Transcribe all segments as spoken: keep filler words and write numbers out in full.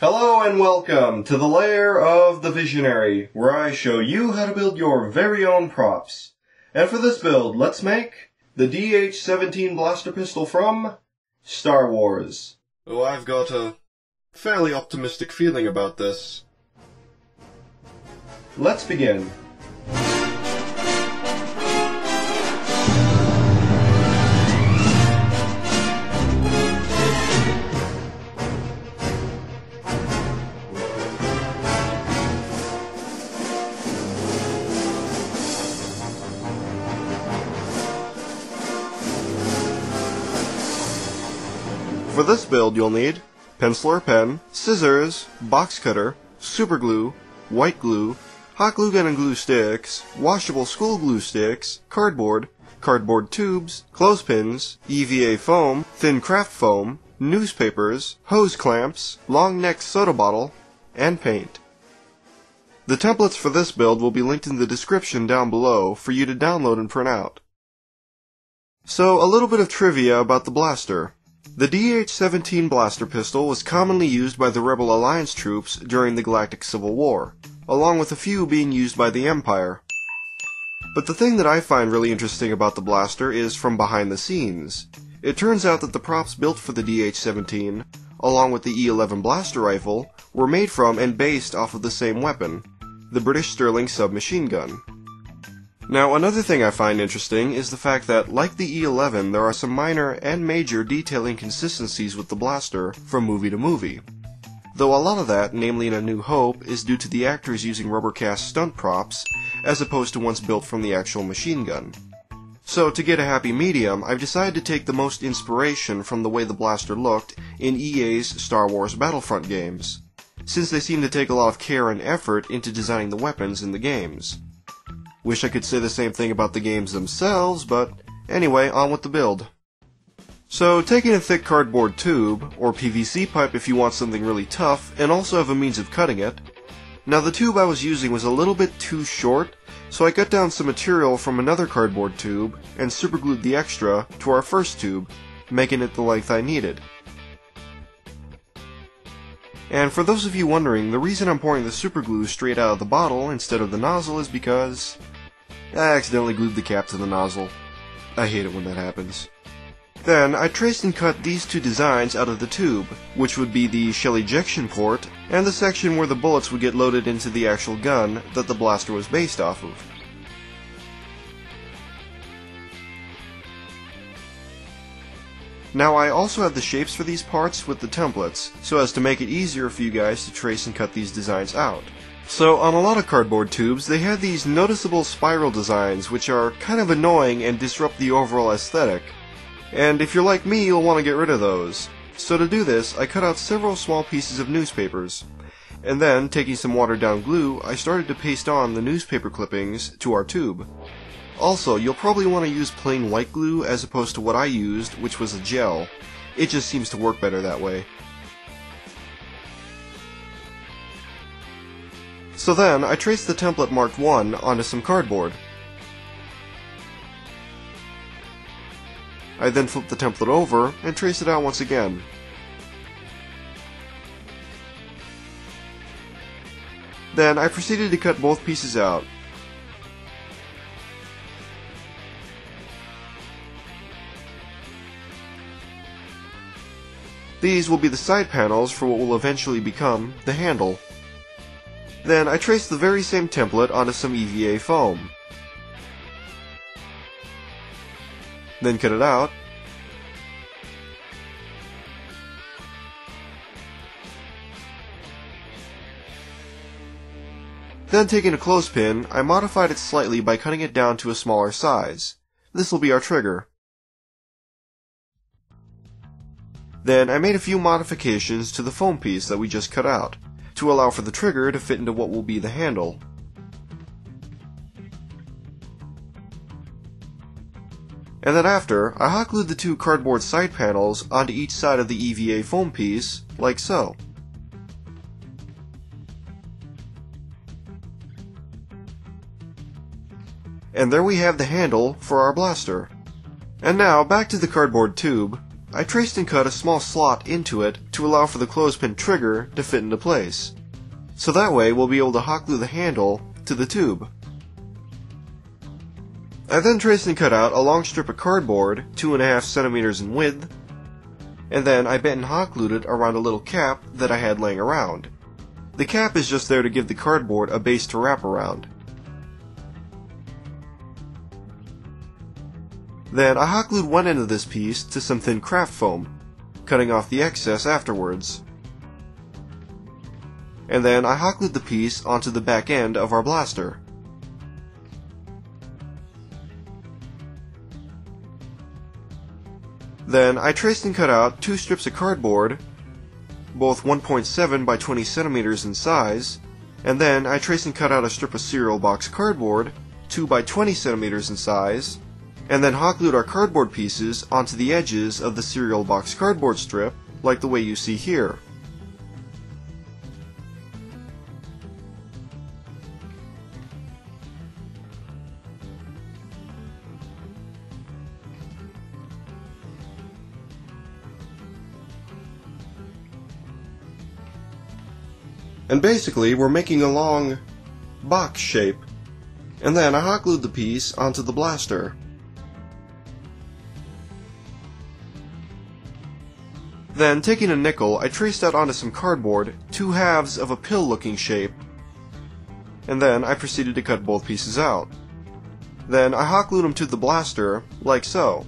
Hello and welcome to the Lair of the Visionary, where I show you how to build your very own props. And for this build, let's make the D H seventeen blaster pistol from Star Wars. Oh, I've got a fairly optimistic feeling about this. Let's begin. For this build you'll need pencil or pen, scissors, box cutter, super glue, white glue, hot glue gun and glue sticks, washable school glue sticks, cardboard, cardboard tubes, clothespins, E V A foam, thin craft foam, newspapers, hose clamps, long neck soda bottle, and paint. The templates for this build will be linked in the description down below for you to download and print out. So a little bit of trivia about the blaster. The D H seventeen blaster pistol was commonly used by the Rebel Alliance troops during the Galactic Civil War, along with a few being used by the Empire. But the thing that I find really interesting about the blaster is from behind the scenes. It turns out that the props built for the D H seventeen, along with the E eleven blaster rifle, were made from and based off of the same weapon, the British Sterling submachine gun. Now, another thing I find interesting is the fact that, like the E eleven, there are some minor and major detailing consistencies with the blaster from movie to movie. Though a lot of that, namely in A New Hope, is due to the actors using rubber cast stunt props, as opposed to ones built from the actual machine gun. So, to get a happy medium, I've decided to take the most inspiration from the way the blaster looked in E A's Star Wars Battlefront games, since they seem to take a lot of care and effort into designing the weapons in the games. Wish I could say the same thing about the games themselves, but anyway, on with the build. So, taking a thick cardboard tube, or P V C pipe if you want something really tough, and also have a means of cutting it. Now, the tube I was using was a little bit too short, so I cut down some material from another cardboard tube, and superglued the extra to our first tube, making it the length I needed. And for those of you wondering, the reason I'm pouring the superglue straight out of the bottle instead of the nozzle is because I accidentally glued the cap to the nozzle. I hate it when that happens. Then, I traced and cut these two designs out of the tube, which would be the shell ejection port, and the section where the bullets would get loaded into the actual gun that the blaster was based off of. Now, I also have the shapes for these parts with the templates, so as to make it easier for you guys to trace and cut these designs out. So, on a lot of cardboard tubes, they have these noticeable spiral designs, which are kind of annoying and disrupt the overall aesthetic. And if you're like me, you'll want to get rid of those. So to do this, I cut out several small pieces of newspapers. And then, taking some watered-down glue, I started to paste on the newspaper clippings to our tube. Also, you'll probably want to use plain white glue as opposed to what I used, which was a gel. It just seems to work better that way. So then, I traced the template marked one onto some cardboard. I then flipped the template over and traced it out once again. Then I proceeded to cut both pieces out. These will be the side panels for what will eventually become the handle. Then I traced the very same template onto some E V A foam. Then cut it out. Then taking a clothespin, I modified it slightly by cutting it down to a smaller size. This will be our trigger. Then I made a few modifications to the foam piece that we just cut out, to allow for the trigger to fit into what will be the handle. And then after, I hot glued the two cardboard side panels onto each side of the E V A foam piece, like so. And there we have the handle for our blaster. And now, back to the cardboard tube. I traced and cut a small slot into it to allow for the clothespin trigger to fit into place. So that way we'll be able to hot glue the handle to the tube. I then traced and cut out a long strip of cardboard, two and a half centimeters in width, and then I bent and hot glued it around a little cap that I had laying around. The cap is just there to give the cardboard a base to wrap around. Then I hot glued one end of this piece to some thin craft foam, cutting off the excess afterwards. And then I hot glued the piece onto the back end of our blaster. Then I traced and cut out two strips of cardboard, both one point seven by twenty centimeters in size, and then I traced and cut out a strip of cereal box cardboard, two by twenty centimeters in size, and then hot glued our cardboard pieces onto the edges of the cereal box cardboard strip, like the way you see here. And basically, we're making a long box shape. And then I hot glued the piece onto the blaster. Then, taking a nickel, I traced out onto some cardboard two halves of a pill-looking shape, and then I proceeded to cut both pieces out. Then I hot glued them to the blaster, like so.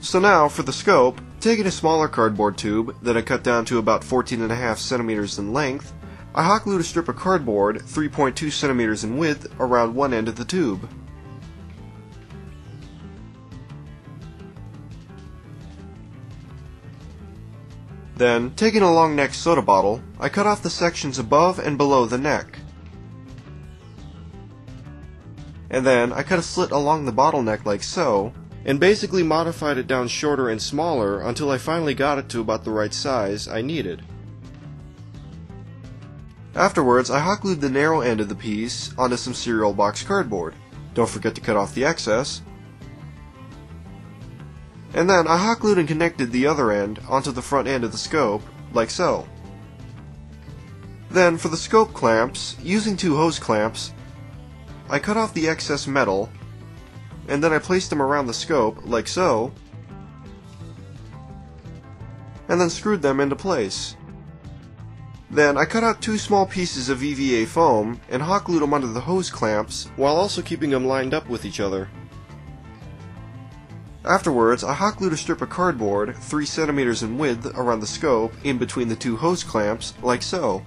So now, for the scope, taking a smaller cardboard tube that I cut down to about fourteen and a half centimeters in length, I hot glued a strip of cardboard three point two centimeters in width around one end of the tube. Then, taking a long neck soda bottle, I cut off the sections above and below the neck. And then I cut a slit along the bottleneck like so, and basically modified it down shorter and smaller until I finally got it to about the right size I needed. Afterwards, I hot glued the narrow end of the piece onto some cereal box cardboard. Don't forget to cut off the excess. And then I hot glued and connected the other end onto the front end of the scope, like so. Then for the scope clamps, using two hose clamps, I cut off the excess metal, and then I placed them around the scope, like so, and then screwed them into place. Then I cut out two small pieces of E V A foam and hot glued them under the hose clamps while also keeping them lined up with each other. Afterwards, I hot glued a strip of cardboard three centimeters in width around the scope in between the two hose clamps, like so.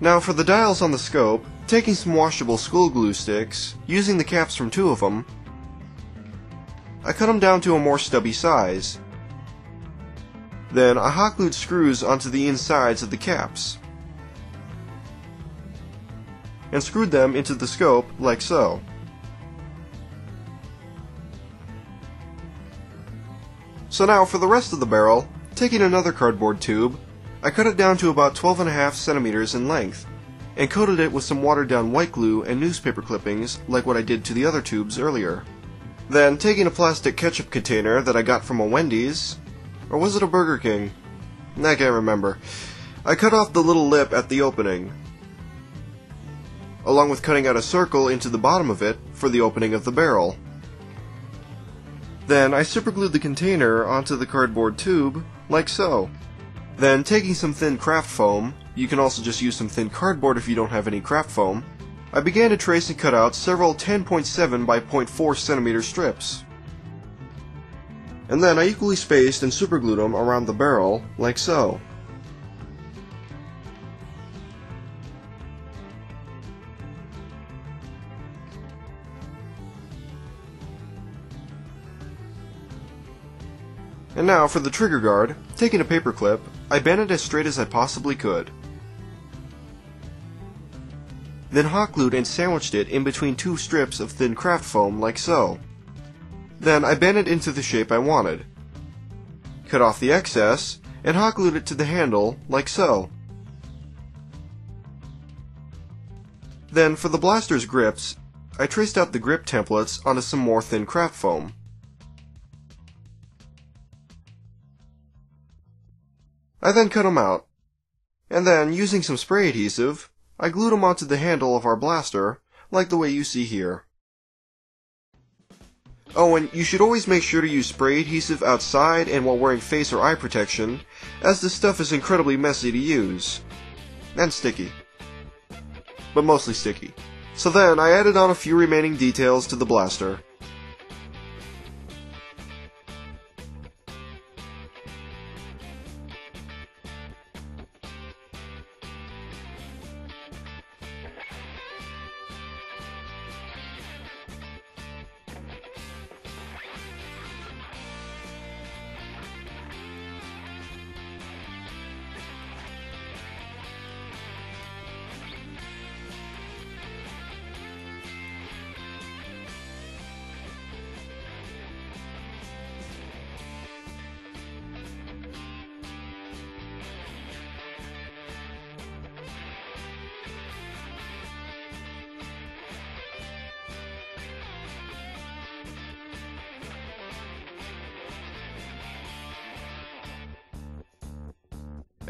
Now for the dials on the scope, taking some washable school glue sticks, using the caps from two of them, I cut them down to a more stubby size. Then I hot glued screws onto the insides of the caps and screwed them into the scope like so. So now for the rest of the barrel, taking another cardboard tube, I cut it down to about twelve and a half centimeters in length and coated it with some watered down white glue and newspaper clippings like what I did to the other tubes earlier. Then taking a plastic ketchup container that I got from a Wendy's, or was it a Burger King? I can't remember. I cut off the little lip at the opening, along with cutting out a circle into the bottom of it for the opening of the barrel. Then I superglued the container onto the cardboard tube, like so. Then taking some thin craft foam, you can also just use some thin cardboard if you don't have any craft foam, I began to trace and cut out several ten point seven by zero point four centimeter strips. And then I equally spaced and superglued them around the barrel, like so. And now for the trigger guard, taking a paper clip, I bent it as straight as I possibly could. Then hot glued and sandwiched it in between two strips of thin craft foam, like so. Then I bent it into the shape I wanted, cut off the excess, and hot glued it to the handle, like so. Then, for the blaster's grips, I traced out the grip templates onto some more thin craft foam. I then cut them out, and then, using some spray adhesive, I glued them onto the handle of our blaster, like the way you see here. Oh, and you should always make sure to use spray adhesive outside and while wearing face or eye protection, as this stuff is incredibly messy to use. And sticky. But mostly sticky. So then, I added on a few remaining details to the blaster.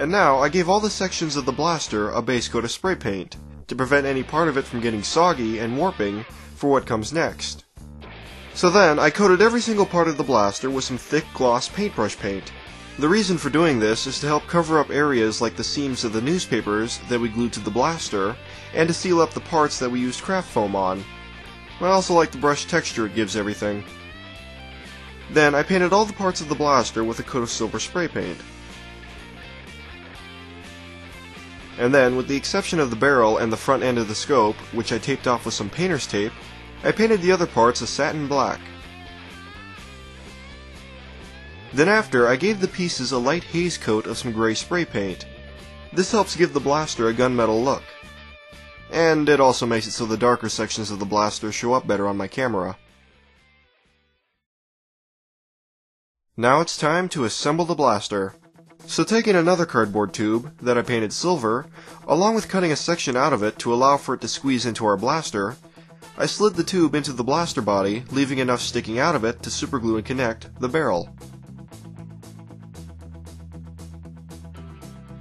And now, I gave all the sections of the blaster a base coat of spray paint, to prevent any part of it from getting soggy and warping for what comes next. So then, I coated every single part of the blaster with some thick gloss paintbrush paint. The reason for doing this is to help cover up areas like the seams of the newspapers that we glued to the blaster, and to seal up the parts that we used craft foam on. I also like the brush texture it gives everything. Then, I painted all the parts of the blaster with a coat of silver spray paint. And then, with the exception of the barrel and the front end of the scope, which I taped off with some painter's tape, I painted the other parts a satin black. Then after, I gave the pieces a light haze coat of some gray spray paint. This helps give the blaster a gunmetal look. And it also makes it so the darker sections of the blaster show up better on my camera. Now it's time to assemble the blaster. So taking another cardboard tube, that I painted silver, along with cutting a section out of it to allow for it to squeeze into our blaster, I slid the tube into the blaster body, leaving enough sticking out of it to superglue and connect the barrel.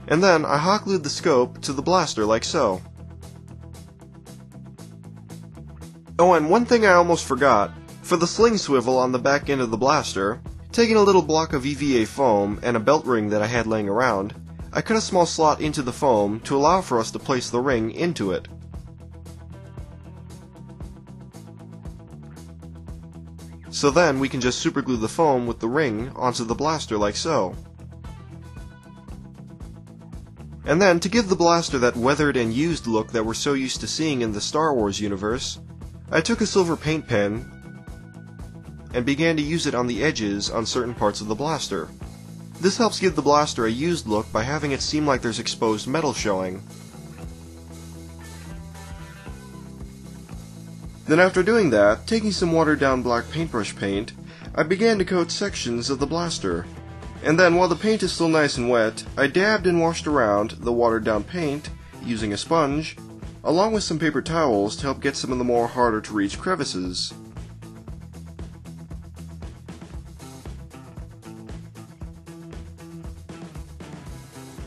And then I hot glued the scope to the blaster like so. Oh, and one thing I almost forgot, for the sling swivel on the back end of the blaster, taking a little block of E V A foam and a belt ring that I had laying around, I cut a small slot into the foam to allow for us to place the ring into it. So then we can just superglue the foam with the ring onto the blaster like so. And then, to give the blaster that weathered and used look that we're so used to seeing in the Star Wars universe, I took a silver paint pen and began to use it on the edges on certain parts of the blaster. This helps give the blaster a used look by having it seem like there's exposed metal showing. Then after doing that, taking some watered-down black paintbrush paint, I began to coat sections of the blaster. And then, while the paint is still nice and wet, I dabbed and washed around the watered-down paint using a sponge, along with some paper towels to help get some of the more harder-to-reach crevices.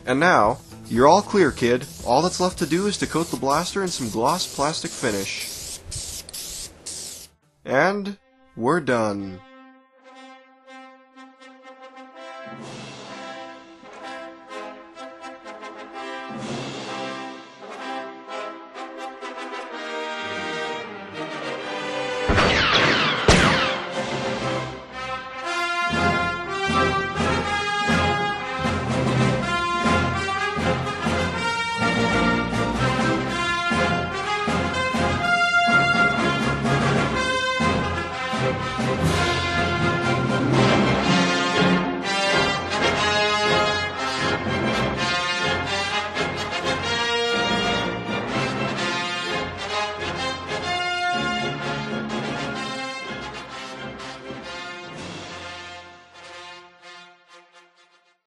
And now, you're all clear, kid. All that's left to do is to coat the blaster in some gloss plastic finish. And we're done.